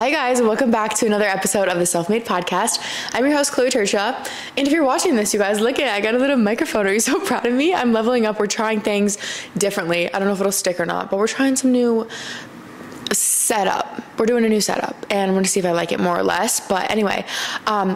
Hi guys, welcome back to another episode of the Self Made Podcast. I'm your host, Chloe Trca. And if you're watching this, you guys, look at it. I got a little microphone. Are you so proud of me? I'm leveling up. We're trying things differently. I don't know if it'll stick or not, but we're trying some new setup. We're doing a new setup and I'm going to see if I like it more or less. But anyway,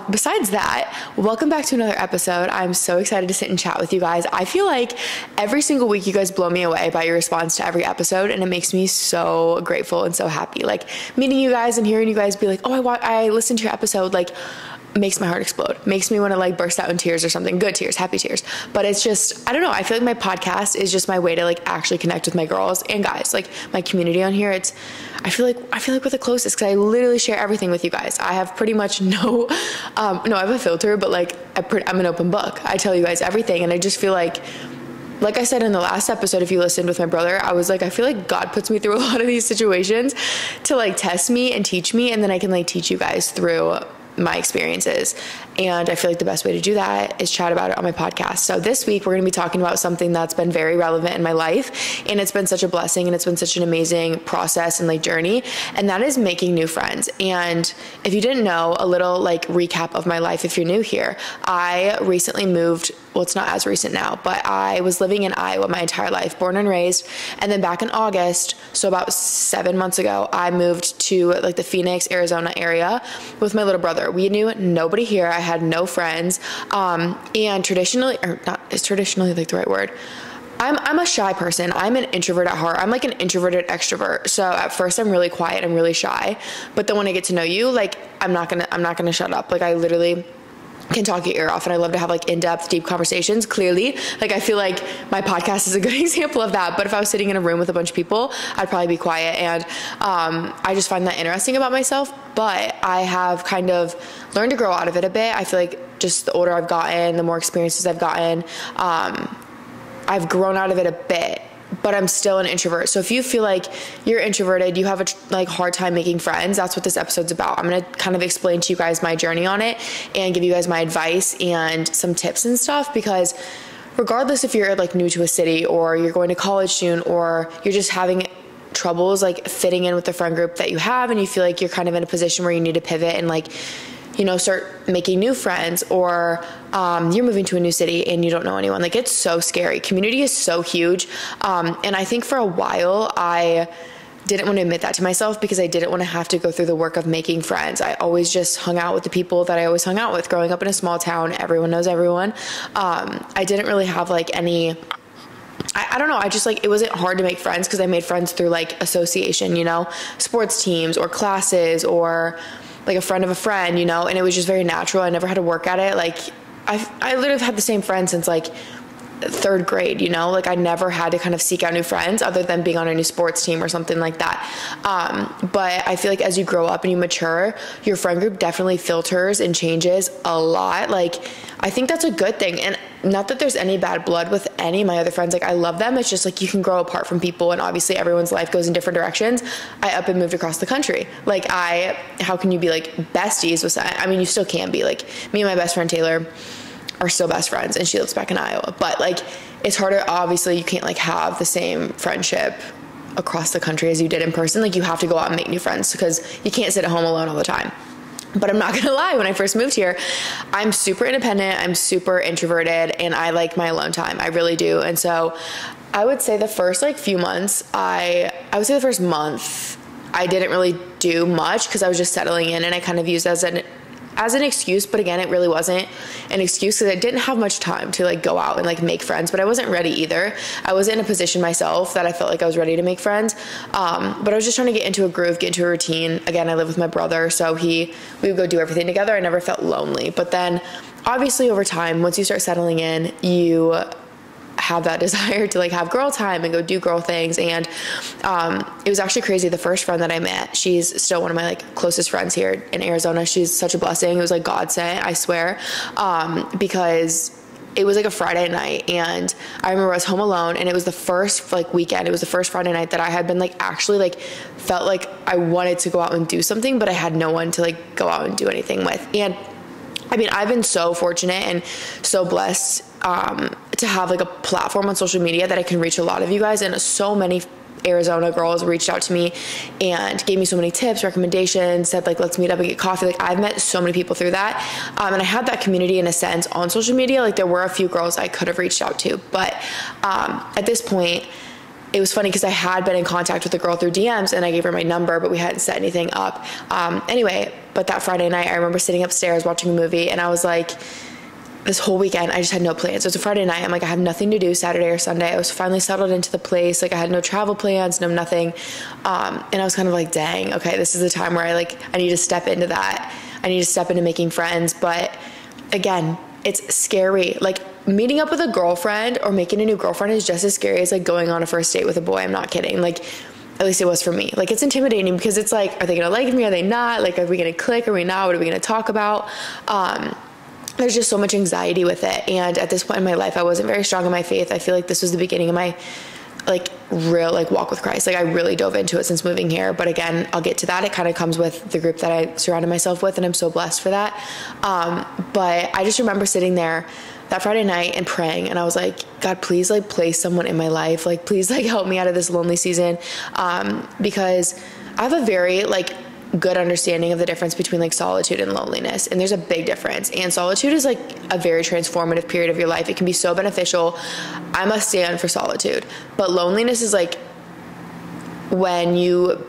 besides that, welcome back to another episode. I'm so excited to sit and chat with you guys. I feel like every single week you guys blow me away by your response to every episode. And it makes me so grateful and so happy. Like meeting you guys and hearing you guys be like, oh, I listened to your episode. Like makes my heart explode, makes me want to like burst out in tears or something. Good tears, happy tears. But it's just, I don't know. I feel like my podcast is just my way to like actually connect with my girls and guys, like my community on here. It's, I feel like we're the closest because I literally share everything with you guys. I have pretty much no, I have a filter, but like I'm an open book. I tell you guys everything. And I just feel like I said in the last episode, if you listened with my brother, I was like, I feel like God puts me through a lot of these situations to like test me and teach me. And then I can like teach you guys through my experiences. And I feel like the best way to do that is chat about it on my podcast. So this week we're going to be talking about something that's been very relevant in my life. And it's been such a blessing and it's been such an amazing process and like journey. And that is making new friends. And if you didn't know, a little like recap of my life, if you're new here, I recently moved. Well, it's not as recent now, but I was living in Iowa my entire life, born and raised. And then back in August, so about 7 months ago, I moved to like the Phoenix, Arizona area with my little brother. We knew nobody here. I had no friends. And traditionally, or not, is traditionally like the right word? I'm a shy person. I'm an introvert at heart. I'm like an introverted extrovert. So at first I'm really quiet. I'm really shy. But then when I get to know you, like I'm not gonna shut up. Like I literally can talk your ear off. And I love to have like in-depth, deep conversations. Clearly, like I feel like my podcast is a good example of that. But if I was sitting in a room with a bunch of people, I'd probably be quiet. And I just find that interesting about myself. But I have kind of learned to grow out of it a bit. I feel like just the older I've gotten, the more experiences I've gotten, I've grown out of it a bit. But I'm still an introvert. So if you feel like you're introverted, you have a like hard time making friends, that's what this episode's about. I'm going to kind of explain to you guys my journey on it and give you guys my advice and some tips and stuff, because regardless if you're like new to a city or you're going to college soon or you're just having troubles like fitting in with the friend group that you have and you feel like you're kind of in a position where you need to pivot and like, you know, start making new friends or, you're moving to a new city and you don't know anyone. Like it's so scary. Community is so huge. And I think for a while I didn't want to admit that to myself because I didn't want to have to go through the work of making friends. I always just hung out with the people that I always hung out with growing up in a small town. Everyone knows everyone. I didn't really have like any, I don't know. I just like, it wasn't hard to make friends because I made friends through like association, you know, sports teams or classes or like a friend of a friend, you know, and it was just very natural. I never had to work at it. Like I literally have had the same friends since like third grade, you know, like I never had to kind of seek out new friends other than being on a new sports team or something like that. But I feel like as you grow up and you mature, your friend group definitely filters and changes a lot. Like I think that's a good thing. And not that there's any bad blood with any of my other friends. Like I love them. It's just like, you can grow apart from people. And obviously everyone's life goes in different directions. I up and moved across the country. Like how can you be like besties with, I mean, you still can be like me and my best friend, Taylor, are still best friends and she lives back in Iowa, but like, it's harder. Obviously you can't like have the same friendship across the country as you did in person. Like you have to go out and make new friends because you can't sit at home alone all the time. But I'm not gonna lie, when I first moved here, I'm super independent, I'm super introverted, and I like my alone time. I really do. And so I would say the first like few months, I would say the first month, I didn't really do much because I was just settling in and I kind of used as an excuse, but again, it really wasn't an excuse because I didn't have much time to like go out and like make friends, but I wasn't ready either. I wasn't in a position myself that I felt like I was ready to make friends. But I was just trying to get into a groove, get into a routine. Again, I live with my brother, so we would go do everything together. I never felt lonely, but then obviously over time, once you start settling in, you have that desire to like have girl time and go do girl things. And, it was actually crazy. The first friend that I met, she's still one of my like closest friends here in Arizona. She's such a blessing. It was like God sent, I swear. Because it was like a Friday night and I remember I was home alone and it was the first like weekend. It was the first Friday night that I had been like, actually like felt like I wanted to go out and do something, but I had no one to like go out and do anything with. And I mean, I've been so fortunate and so blessed, to have like a platform on social media that I can reach a lot of you guys and so many Arizona girls reached out to me and gave me so many tips, recommendations, said like, let's meet up and get coffee. Like I've met so many people through that. And I had that community in a sense on social media. Like there were a few girls I could have reached out to, but at this point, it was funny because I had been in contact with a girl through DMs and I gave her my number, but we hadn't set anything up. Anyway, but that Friday night, I remember sitting upstairs watching a movie and I was like, this whole weekend, I just had no plans. It's a Friday night. I'm like, I have nothing to do Saturday or Sunday. I was finally settled into the place. Like I had no travel plans, no nothing. And I was kind of like, dang, okay, this is the time where I need to step into that. I need to step into making friends. But again, it's scary. Like meeting up with a girlfriend or making a new girlfriend is just as scary as like going on a first date with a boy. I'm not kidding. Like, at least it was for me. Like it's intimidating because it's like, are they going to like me? Are they not? Like, are we going to click? Are we not? What are we going to talk about? There's just so much anxiety with it. And at this point in my life, I wasn't very strong in my faith. I feel like this was the beginning of my real walk with Christ. Like I really dove into it since moving here. But again, I'll get to that. It kind of comes with the group that I surrounded myself with, and I'm so blessed for that. But I just remember sitting there that Friday night and praying. And I was like, God, please like place someone in my life. Like, please like help me out of this lonely season. Because I have a very good understanding of the difference between solitude and loneliness. And there's a big difference. And solitude is a very transformative period of your life. It can be so beneficial. I must stand for solitude. But loneliness is when you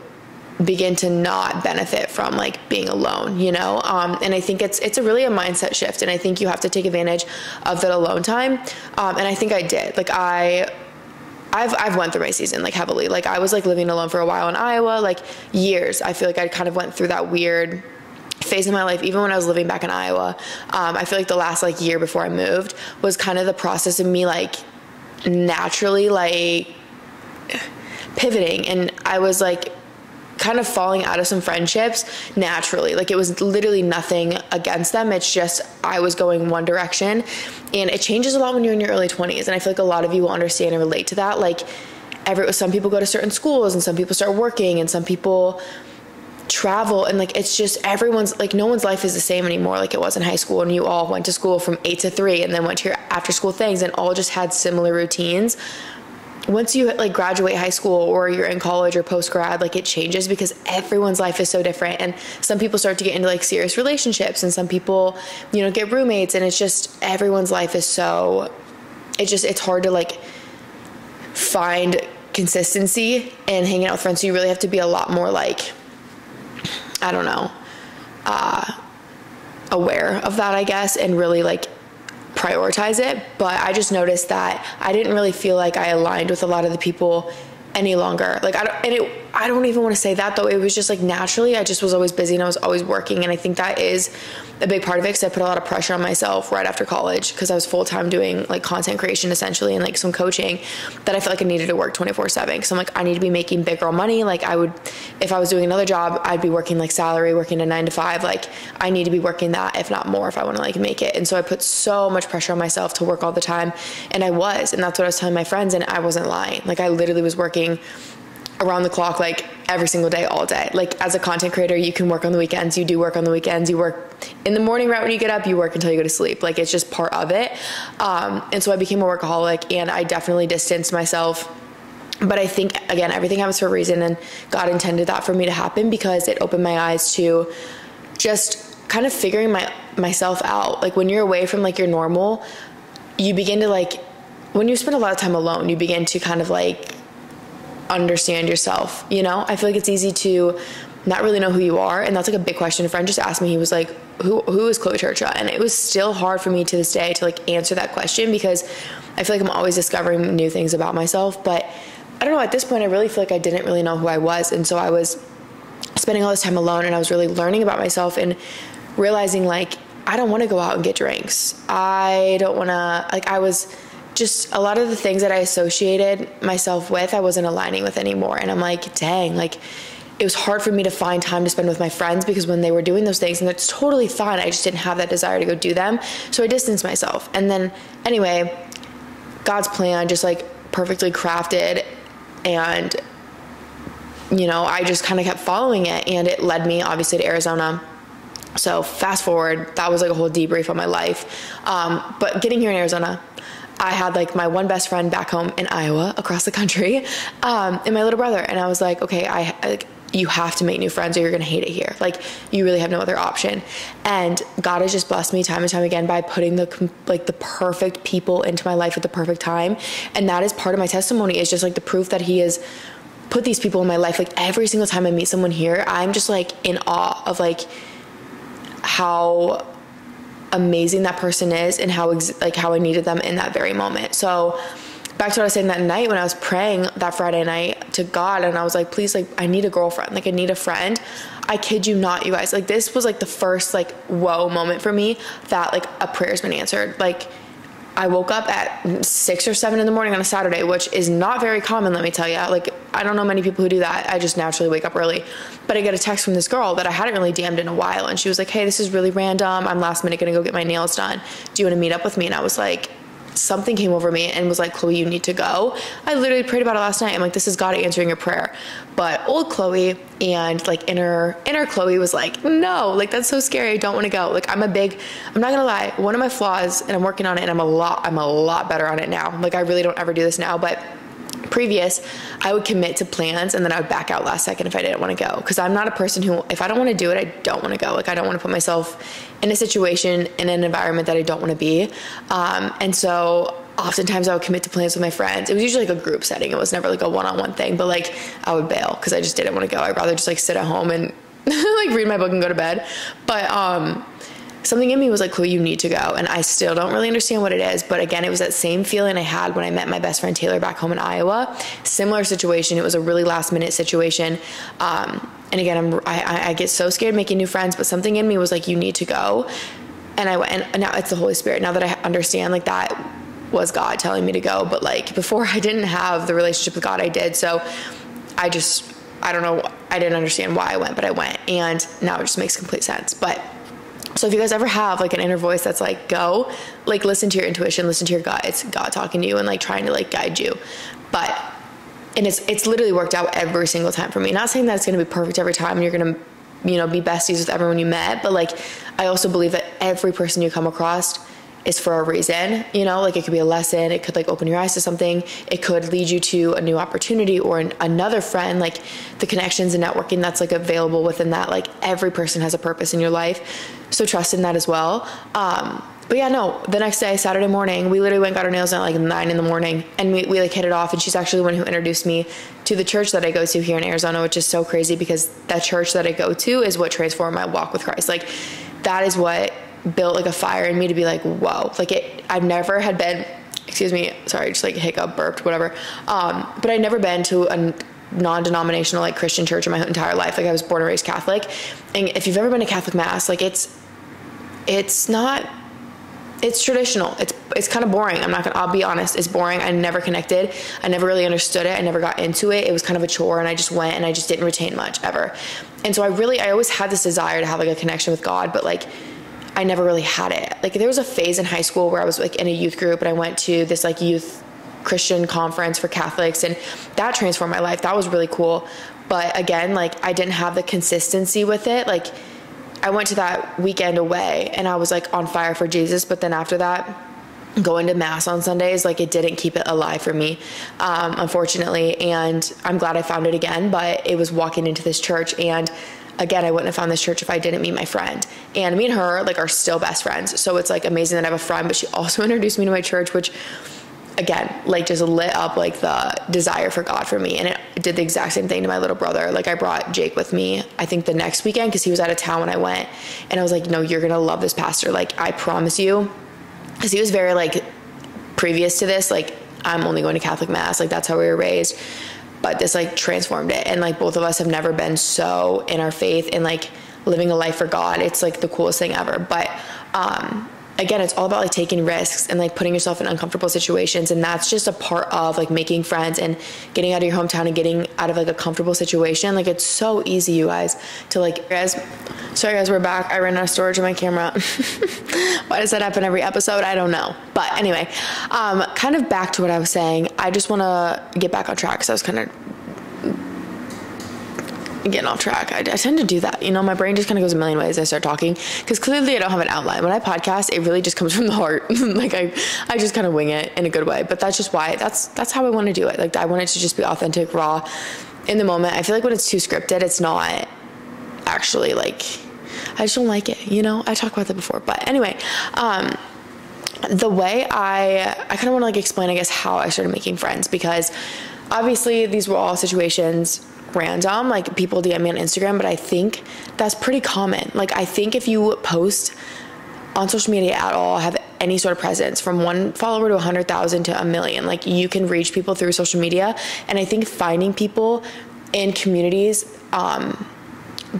begin to not benefit from being alone, you know? And I think it's really a mindset shift. And I think you have to take advantage of that alone time. And I think I did. I've went through my season heavily. I was living alone for a while in Iowa, years. I feel like I kind of went through that weird phase of my life, even when I was living back in Iowa. I feel like the last year before I moved was kind of the process of me naturally pivoting. And I was kind of falling out of some friendships naturally. It was literally nothing against them. It's just, I was going one direction, and it changes a lot when you're in your early 20s. And I feel like a lot of you will understand and relate to that. Some people go to certain schools, and some people start working, and some people travel, and it's just everyone's no one's life is the same anymore. It was in high school, and you all went to school from 8 to 3 and then went to your after school things and all just had similar routines. Once you graduate high school or you're in college or post-grad, it changes because everyone's life is so different. And some people start to get into serious relationships, and some people, get roommates, and it's just, everyone's life is so, it's hard to find consistency and hanging out with friends. So you really have to be a lot more I don't know, aware of that, I guess, and really prioritize it. But I just noticed that I didn't really feel like I aligned with a lot of the people any longer. I don't even want to say that though. It was just naturally, I just was always busy and I was always working. And I think that is a big part of it, because I put a lot of pressure on myself right after college, because I was full-time doing content creation essentially, and some coaching, that I felt I needed to work 24/7. Cause I'm I need to be making big girl money. I would, if I was doing another job, I'd be working salary, working a 9 to 5. I need to be working that, if not more, if I want to make it. And so I put so much pressure on myself to work all the time. And I was, and that's what I was telling my friends. And I wasn't lying. I literally was working around the clock, every single day, all day. As a content creator, you can work on the weekends. You do work on the weekends. You work in the morning right when you get up. You work until you go to sleep. It's just part of it. And so I became a workaholic, and I definitely distanced myself. But I think, again, everything happens for a reason, and God intended that for me to happen, because it opened my eyes to just kind of figuring myself out. When you're away from your normal, you begin to when you spend a lot of time alone, you begin to kind of understand yourself, you know? I feel it's easy to not really know who you are, and that's a big question. A friend just asked me, he was like, who is Chloe Trca? And it was still hard for me to this day to answer that question, because I feel I'm always discovering new things about myself. But I don't know, at this point I really feel I didn't really know who I was, and so I was spending all this time alone, and I was really learning about myself and realizing I don't want to go out and get drinks. I don't want to, I was just, a lot of the things that I associated myself with, I wasn't aligning with anymore. And I'm dang, it was hard for me to find time to spend with my friends, because when they were doing those things, and that's totally fine, I just didn't have that desire to go do them. So I distanced myself. And then anyway, God's plan just perfectly crafted, and, I just kind of kept following it, and it led me obviously to Arizona. So fast forward, that was a whole debrief on my life. But getting here in Arizona, I had like my one best friend back home in Iowa across the country, and my little brother. And I was like, okay, you have to make new friends or you're going to hate it here. Like, you really have no other option. And God has just blessed me time and time again by putting the perfect people into my life at the perfect time. And that is part of my testimony, is just like the proof that he has put these people in my life. Like, every single time I meet someone here, I'm just like in awe of like how amazing that person is and how I needed them in that very moment. So back to what I was saying, that night when I was praying that Friday night to God, and I was like, please, like, I need a girlfriend. Like, I need a friend. I kid you not, you guys. Like, this was like the first like whoa moment for me that like a prayer's been answered. Like, I woke up at 6 or 7 in the morning on a Saturday, which is not very common, let me tell you. Like, I don't know many people who do that. I just naturally wake up early. But I get a text from this girl that I hadn't really DM'd in a while. And she was like, hey, this is really random. I'm last minute going to go get my nails done. Do you want to meet up with me? And I was like, something came over me and was like, Chloe, you need to go. I literally prayed about it last night. I'm like, this is God answering your prayer. But old Chloe and like inner Chloe was like, no, like, that's so scary. I don't want to go. Like, I'm not gonna lie, one of my flaws, and I'm working on it, and I'm a lot better on it now. Like, I really don't ever do this now, but previous, I would commit to plans and then I would back out last second if I didn't want to go. Because I'm not a person who, if I don't want to do it, I don't want to go. Like, I don't want to put myself in a situation, in an environment that I don't want to be. And so oftentimes I would commit to plans with my friends. It was usually like a group setting. It was never like a one-on-one thing, but like I would bail because I just didn't want to go. I'd rather just like sit at home and like read my book and go to bed. But something in me was like, Chloe, you need to go. And I still don't really understand what it is. But again, it was that same feeling I had when I met my best friend Taylor back home in Iowa. Similar situation. It was a really last minute situation. And again, I get so scared making new friends, but something in me was like, you need to go. And I went, and now it's the Holy Spirit. Now that I understand, like, that was God telling me to go. But like before, I didn't have the relationship with God I did. So I don't know. I didn't understand why I went, but I went, and now it just makes complete sense. But so if you guys ever have like an inner voice that's like, go, like, listen to your intuition, listen to your gut. It's God talking to you and like trying to like guide you. But, and it's literally worked out every single time for me. Not saying that it's going to be perfect every time and you're going to, you know, be besties with everyone you met. But like, I also believe that every person you come across is for a reason, you know, like it could be a lesson. It could like open your eyes to something. It could lead you to a new opportunity or another friend, like the connections and networking that's like available within that. Like, every person has a purpose in your life. So trust in that as well. But yeah, no, the next day, Saturday morning, we literally went and got our nails done at like 9 in the morning, and we like hit it off. And she's actually the one who introduced me to the church that I go to here in Arizona, which is so crazy because that church that I go to is what transformed my walk with Christ. Like, that is what built like a fire in me to be like, whoa, like I've never had been, excuse me, sorry, just like hiccup, burped, whatever. But I'd never been to a non-denominational like Christian church in my entire life. Like, I was born and raised Catholic. And if you've ever been to Catholic mass, like it's not, it's traditional. It's kind of boring. I'll be honest. It's boring. I never connected. I never really understood it. I never got into it. It was kind of a chore, and I just went, and I just didn't retain much ever. And so I always had this desire to have like a connection with God, but like, I never really had it. Like, there was a phase in high school where I was like in a youth group, and I went to this like youth Christian conference for Catholics, and that transformed my life. That was really cool. But again, like, I didn't have the consistency with it. Like, I went to that weekend away and I was like on fire for Jesus. But then after that, going to mass on Sundays, like, it didn't keep it alive for me, unfortunately. And I'm glad I found it again, but it was walking into this church, and again, I wouldn't have found this church if I didn't meet my friend. And me and her like are still best friends. So it's like amazing that I have a friend, but she also introduced me to my church, which again, like, just lit up like the desire for God for me. And it did the exact same thing to my little brother. Like, I brought Jake with me, I think the next weekend, cause he was out of town when I went, and I was like, no, you're going to love this pastor. Like, I promise you. Cause he was very like previous to this, like, I'm only going to Catholic mass. Like, that's how we were raised. But this like transformed it. And like, both of us have never been so in our faith and like living a life for God. It's like the coolest thing ever. But, again, it's all about like taking risks and like putting yourself in uncomfortable situations. And that's just a part of like making friends and getting out of your hometown and getting out of like a comfortable situation. Like, it's so easy, you guys, to like, guys, sorry guys, we're back. I ran out of storage in my camera. Why does that happen every episode? I don't know. But anyway, kind of back to what I was saying. I just want to get back on track. So I was kind of getting off track. I tend to do that. You know, my brain just kind of goes a million ways. I start talking because clearly I don't have an outline. When I podcast, it really just comes from the heart. Like I just kind of wing it in a good way, but that's just why that's how I want to do it. Like I want it to just be authentic, raw in the moment. I feel like when it's too scripted, it's not actually like, I just don't like it. You know, I talked about that before, but anyway, the way I kind of want to like explain, I guess, how I started making friends, because obviously these were all situations random, like people DM me on Instagram, but I think that's pretty common. Like I think if you post on social media at all, have any sort of presence from one follower to 100,000 to 1,000,000, like you can reach people through social media. And I think finding people in communities,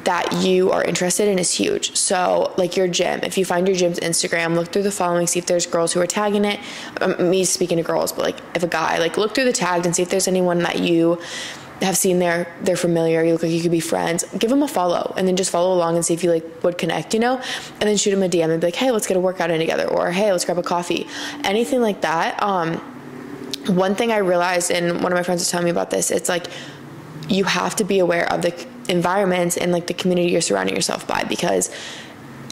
that you are interested in is huge. So like your gym, if you find your gym's Instagram, look through the following, see if there's girls who are tagging it. Me speaking to girls, but like if a guy, like look through the tagged and see if there's anyone that you have seen there, they're familiar, you look like you could be friends, give them a follow and then just follow along and see if you like would connect, you know, and then shoot them a DM and be like, hey, let's get a workout in together, or hey, let's grab a coffee, anything like that. One thing I realized, and one of my friends was telling me about this, it's like you have to be aware of the environments and like the community you're surrounding yourself by, because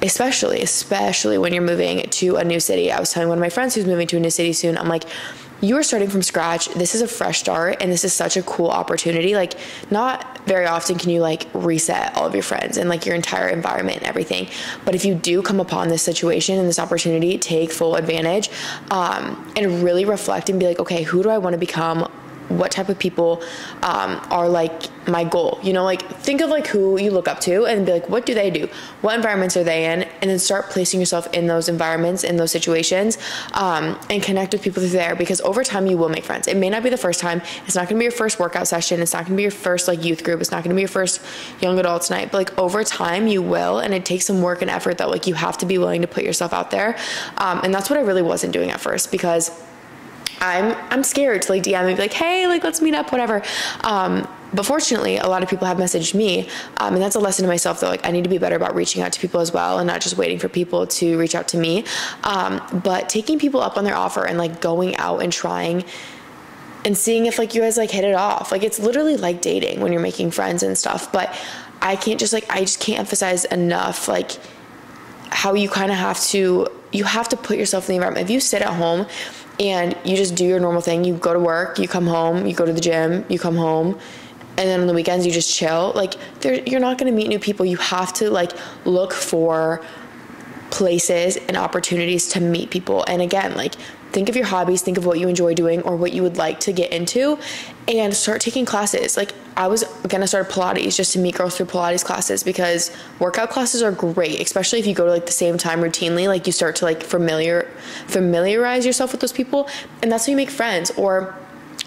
especially when you're moving to a new city. I was telling one of my friends who's moving to a new city soon, I'm like, you are starting from scratch. This is a fresh start and this is such a cool opportunity. Like not very often can you like reset all of your friends and like your entire environment and everything. But if you do come upon this situation and this opportunity, take full advantage, and really reflect and be like, okay, who do I want to become? What type of people are like my goal, you know, like think of like who you look up to and be like, what do they do? What environments are they in? And then start placing yourself in those environments, in those situations, and connect with people there, because over time you will make friends. It may not be the first time. It's not gonna be your first workout session. It's not gonna be your first like youth group. It's not gonna be your first young adults night, but like over time you will. And it takes some work and effort that like you have to be willing to put yourself out there. And that's what I really wasn't doing at first, because I'm scared to like DM and be like, hey, like let's meet up, whatever. But fortunately, a lot of people have messaged me. And that's a lesson to myself though. Like I need to be better about reaching out to people as well and not just waiting for people to reach out to me. But taking people up on their offer and like going out and trying and seeing if like you guys like hit it off. Like it's literally like dating when you're making friends and stuff. But I just can't emphasize enough like how you kind of have to put yourself in the environment. If you sit at home and you just do your normal thing, you go to work, you come home, you go to the gym, you come home, and then on the weekends you just chill, like you're not going to meet new people. You have to like look for places and opportunities to meet people. And again, like think of your hobbies, think of what you enjoy doing or what you would like to get into, and start taking classes. Like I was gonna start Pilates just to meet girls through Pilates classes, because workout classes are great, especially if you go to like the same time routinely, like you start to like familiarize yourself with those people, and that's how you make friends. Or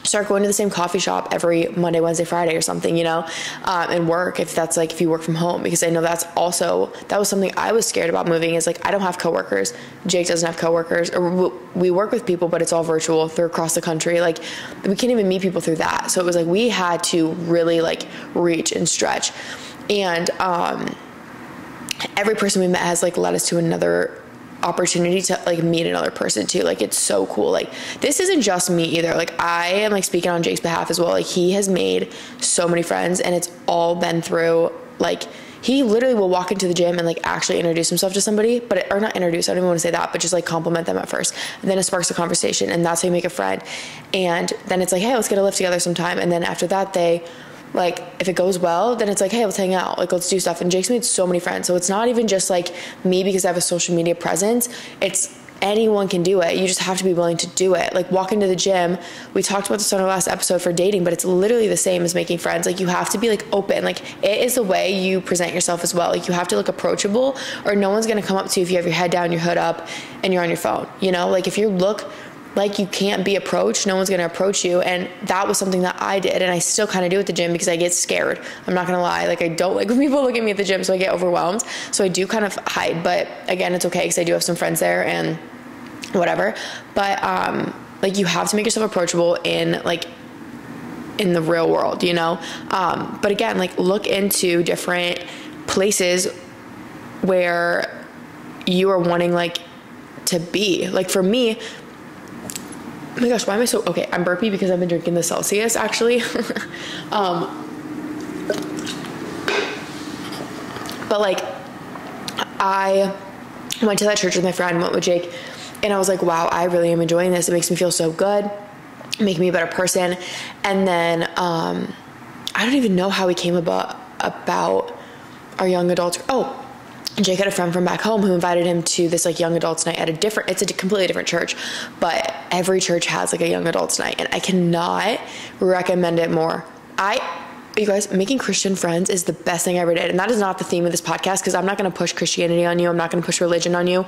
start going to the same coffee shop every Monday, Wednesday, Friday or something, you know, and work if that's like, if you work from home, because I know that was something I was scared about moving, is like, I don't have coworkers. Jake doesn't have coworkers, or we work with people, but it's all virtual. They're across the country. Like we can't even meet people through that. So it was like, we had to really like reach and stretch. And, every person we met has like led us to another opportunity to like meet another person too. Like it's so cool. Like this isn't just me either. Like I am like speaking on Jake's behalf as well. Like he has made so many friends, and it's all been through like, he literally will walk into the gym and like actually introduce himself to somebody, or not introduce, I don't even want to say that, but just like compliment them at first. And then it sparks a conversation, and that's how you make a friend. And then it's like, hey, let's get a lift together sometime. And then after that, like if it goes well, then it's like, hey, let's hang out. Like let's do stuff. And Jake's made so many friends. So it's not even just like me because I have a social media presence. It's anyone can do it. You just have to be willing to do it. Like walk into the gym. We talked about this on our last episode for dating, but it's literally the same as making friends. Like you have to be like open. Like it is the way you present yourself as well. Like you have to look approachable, or no one's going to come up to you if you have your head down, your hood up, and you're on your phone. You know, like if you look like you can't be approached, no one's going to approach you. And that was something that I did. And I still kind of do at the gym because I get scared. I'm not going to lie. Like I don't like when people look at me at the gym, so I get overwhelmed. So I do kind of hide, but again, it's okay because I do have some friends there and whatever. But, like you have to make yourself approachable in the real world, you know? But again, like look into different places where you are wanting like to be. Like for me, oh my gosh, why am I so, okay, I'm burpy because I've been drinking the Celsius actually. But like, I went to that church with my friend, went with Jake, and I was like, wow, I really am enjoying this. It makes me feel so good, make me a better person. And then I don't even know how we came about our young adults. Oh, Jake had a friend from back home who invited him to this like young adults night at it's a completely different church, but every church has like a young adults night, and I cannot recommend it more. You guys, making Christian friends is the best thing I ever did. And that is not the theme of this podcast, because I'm not going to push Christianity on you. I'm not going to push religion on you.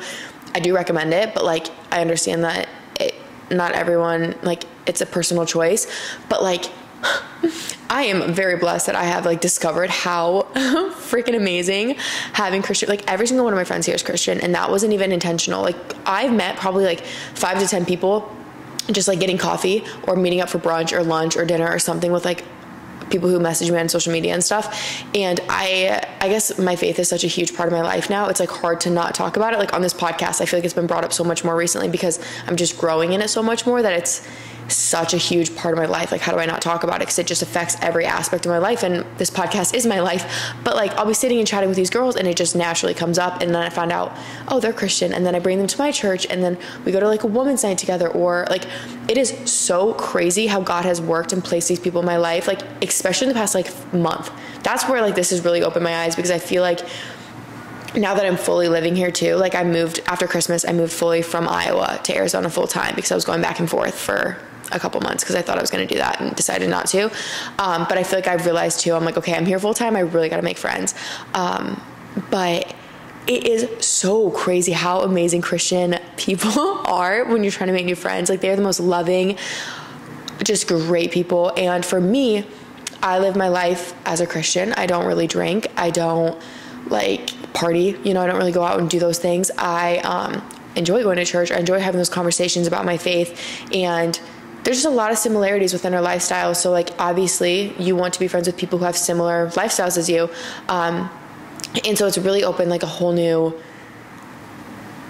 I do recommend it, but like, I understand that not everyone, like, it's a personal choice. But like, I am very blessed that I have like discovered how freaking amazing having Christian, like every single one of my friends here is Christian, and that wasn't even intentional. Like, I've met probably like 5 to 10 people just like getting coffee or meeting up for brunch or lunch or dinner or something with like people who message me on social media and stuff. And I guess my faith is such a huge part of my life now. It's like hard to not talk about it. Like on this podcast, I feel like it's been brought up so much more recently because I'm just growing in it so much more that it's such a huge part of my life. Like, how do I not talk about it? Cause it just affects every aspect of my life. And this podcast is my life, but like, I'll be sitting and chatting with these girls and it just naturally comes up. And then I find out, oh, they're Christian. And then I bring them to my church and then we go to like a woman's night together, or like, it is so crazy how God has worked and placed these people in my life. Like, especially in the past like month, that's where like, this has really opened my eyes, because I feel like now that I'm fully living here too, like I moved after Christmas, I moved fully from Iowa to Arizona full time because I was going back and forth for a couple months because I thought I was going to do that and decided not to. But I feel like I've realized too, I'm like, okay, I'm here full time. I really got to make friends. But it is so crazy how amazing Christian people are when you're trying to make new friends. Like, they're the most loving, just great people. And for me, I live my life as a Christian. I don't really drink. I don't like party. You know, I don't really go out and do those things. I, enjoy going to church. I enjoy having those conversations about my faith, and there's just a lot of similarities within our lifestyle. So like, obviously you want to be friends with people who have similar lifestyles as you. And so it's really opened like a whole new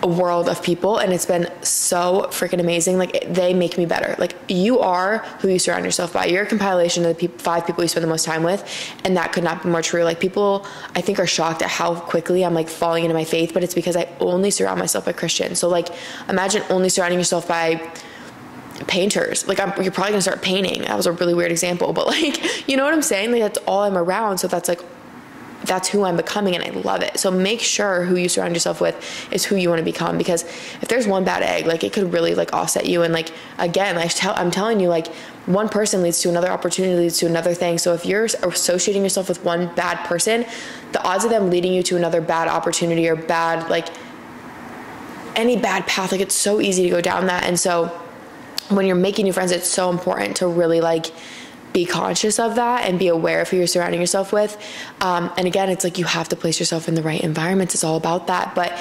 world of people. And it's been so freaking amazing. Like, they make me better. Like, you are who you surround yourself by. You're a compilation of the 5 people you spend the most time with. And that could not be more true. Like, people I think are shocked at how quickly I'm like falling into my faith, but it's because I only surround myself by Christians. So like, imagine only surrounding yourself by painters. Like, you're probably gonna start painting. That was a really weird example, but like, you know what I'm saying? Like, that's all I'm around. So that's like, that's who I'm becoming, and I love it. So make sure who you surround yourself with is who you want to become, because if there's one bad egg, like, it could really like offset you. And like, again, I'm telling you, like, one person leads to another opportunity, leads to another thing. So if you're associating yourself with one bad person, the odds of them leading you to another bad opportunity or bad, like any bad path, like, it's so easy to go down that. And so when you're making new friends, it's so important to really like be conscious of that and be aware of who you're surrounding yourself with. And again, it's like, you have to place yourself in the right environments. It's all about that. But,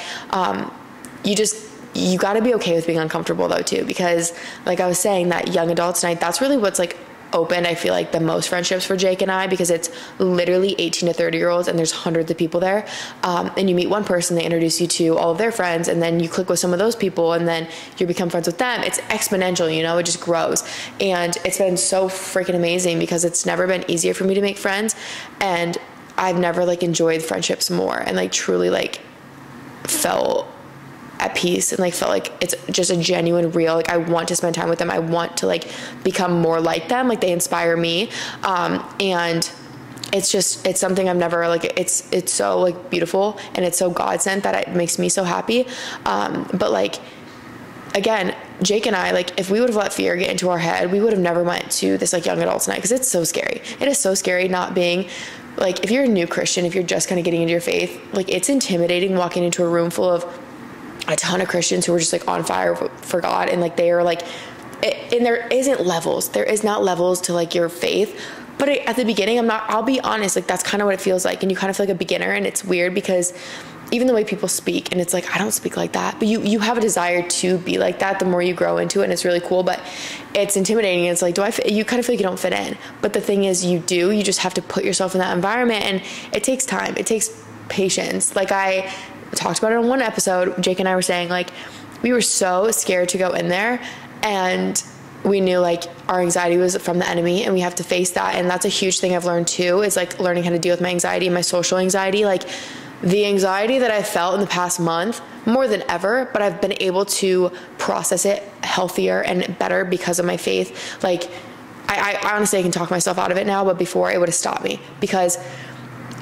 you gotta be okay with being uncomfortable though too, because like I was saying, that young adults night, that's really what's like opened, I feel like, the most friendships for Jake and I, because it's literally 18 to 30 year olds and there's hundreds of people there. And you meet one person, they introduce you to all of their friends, and then you click with some of those people, and then you become friends with them. It's exponential, you know, it just grows. And it's been so freaking amazing, because it's never been easier for me to make friends, and I've never like enjoyed friendships more and like truly like felt at peace and like felt like it's just a genuine, real, like, I want to spend time with them. I want to like become more like them. Like, they inspire me. And it's just, it's something I've never like, it's so like beautiful, and it's so God sent that it makes me so happy. But like, again, Jake and I, like, if we would have let fear get into our head, we would have never went to this like young adults night. Cause it's so scary. It is so scary not being like, if you're a new Christian, if you're just kind of getting into your faith, like, it's intimidating walking into a room full of a ton of Christians who are just like on fire for God. And like, they are like, and there isn't levels. There is not levels to like your faith. But at the beginning, I'll be honest, like, that's kind of what it feels like. And you kind of feel like a beginner, and it's weird because even the way people speak, and it's like, I don't speak like that, but you have a desire to be like that the more you grow into it. And it's really cool, but it's intimidating. And it's like, you kind of feel like you don't fit in, but the thing is you do, you just have to put yourself in that environment, and it takes time. It takes patience. Like, I talked about it on one episode, Jake and I were saying, like, we were so scared to go in there, and we knew like our anxiety was from the enemy, and we have to face that. And that's a huge thing I've learned too, is like learning how to deal with my anxiety and my social anxiety. Like, The anxiety that I felt in the past month, more than ever, but I've been able to process it healthier and better because of my faith. Like, I honestly can talk myself out of it now, but before it would have stopped me, because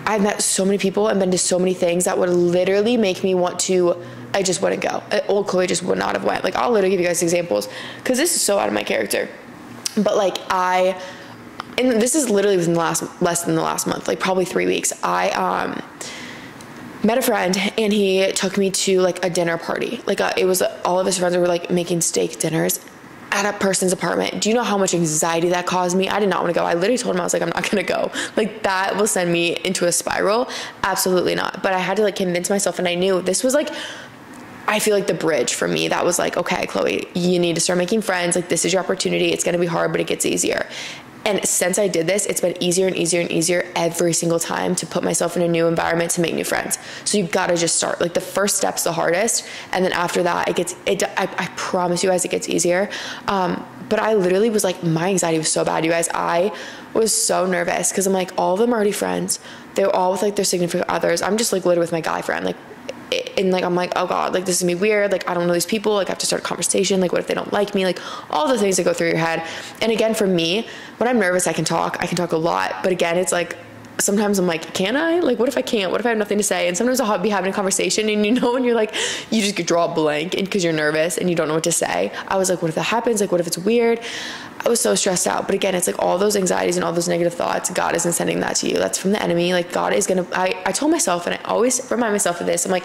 I've met so many people and been to so many things that would literally make me want to, I just wouldn't go. Old Chloe just would not have went. Like, I'll literally give you guys examples, because this is so out of my character. But like, and this is literally within the less than the last month, like probably 3 weeks, I met a friend, and he took me to like a dinner party. Like it was all of his friends were like making steak dinners at a person's apartment. Do you know how much anxiety that caused me? I did not want to go. I literally told him, I was like, I'm not going to go. Like, that will send me into a spiral. Absolutely not. But I had to like convince myself, and I knew this was like, I feel like the bridge for me that was like, okay, Chloe, you need to start making friends. Like, this is your opportunity. It's going to be hard, but it gets easier. And since I did this, it's been easier and easier and easier every single time to put myself in a new environment, to make new friends. So you've got to just start. Like, the first step's the hardest. And then after that, I promise you guys, it gets easier. But I literally was like, my anxiety was so bad, you guys. I was so nervous, because I'm like, all of them are already friends. They're all with like their significant others. I'm just like literally with my guy friend. Like, and like, I'm like, oh God, like, this is gonna be weird. Like, I don't know these people. Like, I have to start a conversation. Like, what if they don't like me? Like, all the things that go through your head. And again, for me, when I'm nervous, I can talk a lot. But again, it's like, sometimes I'm like, can I? Like, what if I can't? What if I have nothing to say? And sometimes I'll be having a conversation, and you know, when you're like, you just draw a blank, and because you're nervous and you don't know what to say. I was like, what if that happens? Like, what if it's weird? I was so stressed out. But again, it's like all those anxieties and all those negative thoughts, God isn't sending that to you. That's from the enemy. Like, God is going to, I told myself, and I always remind myself of this. I'm like,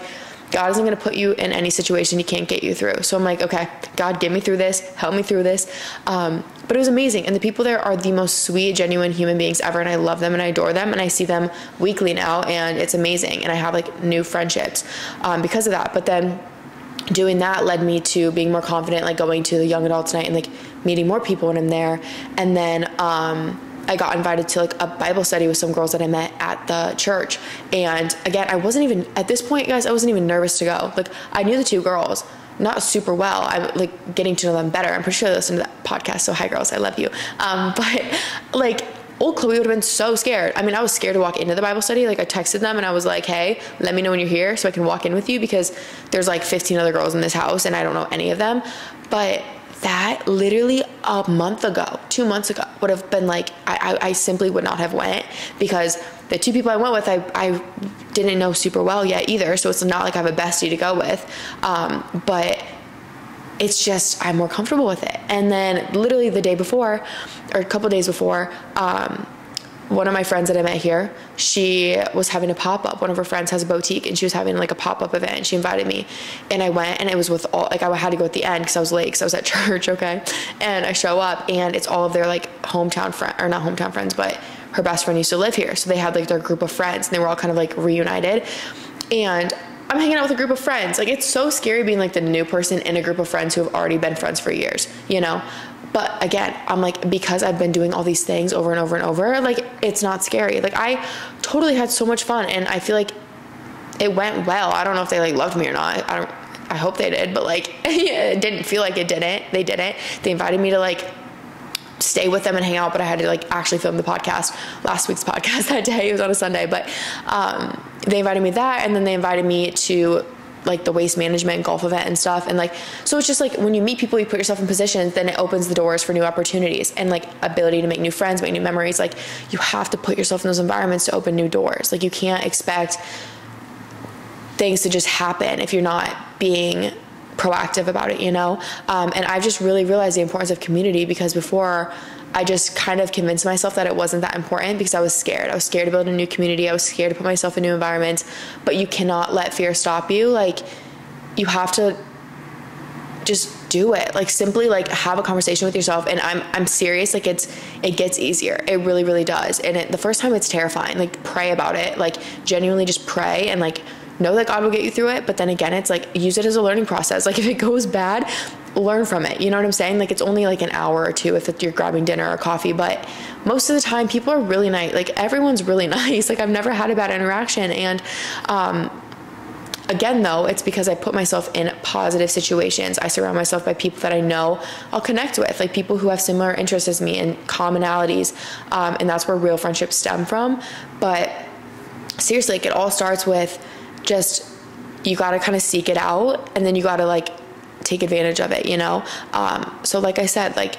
God isn't going to put you in any situation he can't get you through. So I'm like, okay, God, get me through this. Help me through this. But it was amazing. And the people there are the most sweet, genuine human beings ever. And I love them and I adore them. And I see them weekly now, and it's amazing. And I have like new friendships because of that. But then doing that led me to being more confident, like going to the young adults night and like meeting more people when I'm there. And then, I got invited to like a Bible study with some girls that I met at the church. And again, I wasn't even at this point, guys, I wasn't even nervous to go. Like, I knew the two girls, not super well. I'm like getting to know them better. I'm pretty sure they listen to that podcast. So hi girls, I love you. But like, old Chloe would have been so scared. I mean, I was scared to walk into the Bible study. Like, I texted them and I was like, hey, let me know when you're here so I can walk in with you, because there's like 15 other girls in this house and I don't know any of them. But that literally a month ago, 2 months ago, would have been like, I simply would not have went, because the two people I went with, I didn't know super well yet either. So it's not like I have a bestie to go with. But it's just, I'm more comfortable with it. And then literally the day before, or a couple days before, one of my friends that I met here, she was having a pop-up. One of her friends has a boutique, and she was having like a pop-up event, and she invited me, and I went, and it was with all, like, I had to go at the end because I was late because I was at church. Okay. And I show up, and it's all of their like hometown friend, or not hometown friends, but her best friend used to live here. So they had like their group of friends, and they were all kind of like reunited, and I'm hanging out with a group of friends. Like, it's so scary being like the new person in a group of friends who have already been friends for years, you know? But again, I'm like, because I've been doing all these things over and over and over, like, it's not scary. Like, I totally had so much fun, and I feel like it went well. I don't know if they like loved me or not. I hope they did, but like, it didn't feel like it didn't. They didn't. They invited me to like stay with them and hang out, but I had to like actually film the podcast, last week's podcast that day. It was on a Sunday, but, they invited me that. And then they invited me to like the waste management golf event and stuff. And like, so it's just like, when you meet people, you put yourself in positions, then it opens the doors for new opportunities and like ability to make new friends, make new memories. Like, you have to put yourself in those environments to open new doors. Like, you can't expect things to just happen if you're not being proactive about it, you know? And I've just really realized the importance of community, because before I just kind of convinced myself that it wasn't that important because I was scared. I was scared to build a new community. I was scared to put myself in new environments, but you cannot let fear stop you. Like, you have to just do it. Like, simply like have a conversation with yourself. And I'm serious. Like, it gets easier. It really, really does. And the first time it's terrifying. Like, pray about it. Like, genuinely just pray and like know that God will get you through it. But then again, it's like, use it as a learning process. Like, if it goes bad, learn from it. You know what I'm saying? Like, it's only like an hour or two if you're grabbing dinner or coffee, but most of the time people are really nice. Like, everyone's really nice. Like, I've never had a bad interaction. And, again, though, it's because I put myself in positive situations. I surround myself by people that I know I'll connect with, like people who have similar interests as me and commonalities. And that's where real friendships stem from. But seriously, like, it all starts with just, you got to kind of seek it out, and then you got to like take advantage of it, you know? So like I said, like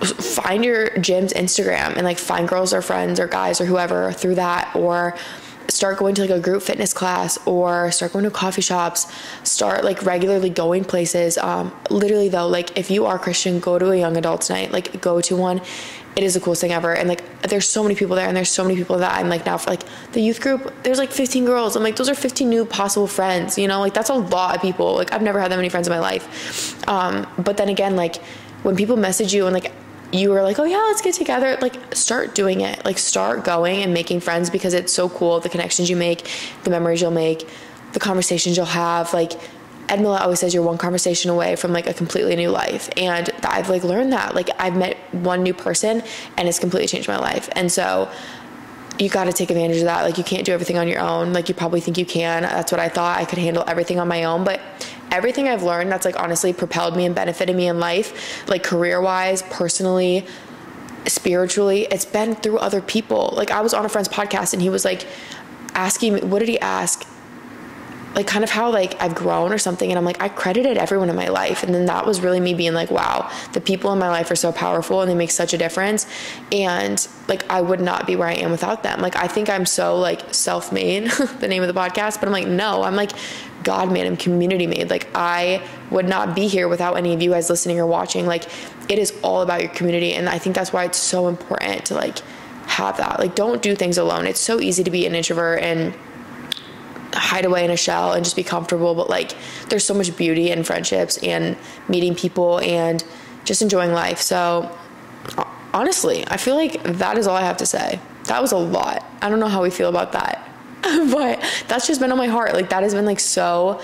find your gym's Instagram and like find girls or friends or guys or whoever through that, or start going to like a group fitness class, or start going to coffee shops, start like regularly going places. Literally though, like if you are Christian, go to a young adults night, like go to one. It is the coolest thing ever. And like, there's so many people there, and there's so many people that I'm like, now for like the youth group, there's like 15 girls. I'm like, those are 15 new possible friends, you know, like that's a lot of people. Like I've never had that many friends in my life. But then again, like when people message you and like, you were like, oh yeah, let's get together, like start doing it, like start going and making friends, because it's so cool, the connections you make, the memories you'll make, the conversations you'll have. Like Ed Mila always says, you're one conversation away from like a completely new life, and I've like learned that. Like I've met one new person and it's completely changed my life, and so you got to take advantage of that. Like you can't do everything on your own, like you probably think you can. That's what I thought, I could handle everything on my own, but everything I've learned that's like honestly propelled me and benefited me in life, like career wise, personally, spiritually, it's been through other people. Like I was on a friend's podcast and he was like asking me, what did he ask? Like kind of how like I've grown or something. And I'm like, I credited everyone in my life. And then that was really me being like, wow, the people in my life are so powerful and they make such a difference. And like, I would not be where I am without them. Like, I think I'm so like self-made, the name of the podcast, but I'm like, no, I'm like God made, I'm community made. Like I would not be here without any of you guys listening or watching. Like it is all about your community. And I think that's why it's so important to like have that, like don't do things alone. It's so easy to be an introvert and hide away in a shell and just be comfortable, but like there's so much beauty in friendships and meeting people and just enjoying life. So honestly, I feel like that is all I have to say. That was a lot. I don't know how we feel about that, but that's just been on my heart. Like that has been like so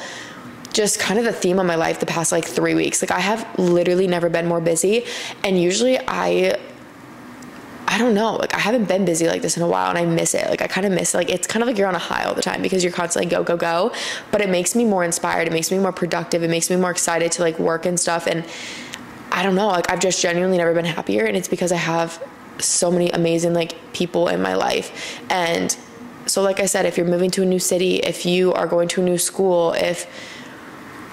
just kind of the theme of my life the past like 3 weeks. Like I have literally never been more busy, and usually I don't know, like I haven't been busy like this in a while, and I miss it. Like I kind of miss it. Like it's kind of like you're on a high all the time because you're constantly go, go, go, but it makes me more inspired. It makes me more productive. It makes me more excited to like work and stuff. And I don't know, like I've just genuinely never been happier, and it's because I have so many amazing like people in my life. And so like I said, if you're moving to a new city, if you are going to a new school, if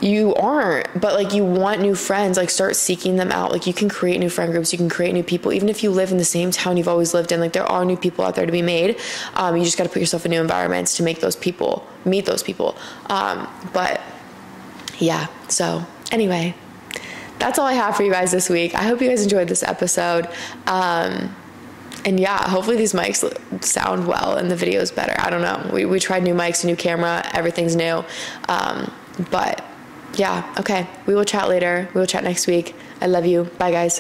you aren't, but like you want new friends, like start seeking them out. Like you can create new friend groups, you can create new people, even if you live in the same town you've always lived in. Like there are new people out there to be made. You just got to put yourself in new environments to make those people, meet those people. But yeah, so anyway, that's all I have for you guys this week. I hope you guys enjoyed this episode. And yeah, hopefully these mics sound well and the video is better. I don't know. We tried new mics, new camera, everything's new. But yeah. Okay. We will chat later. We will chat next week. I love you. Bye guys.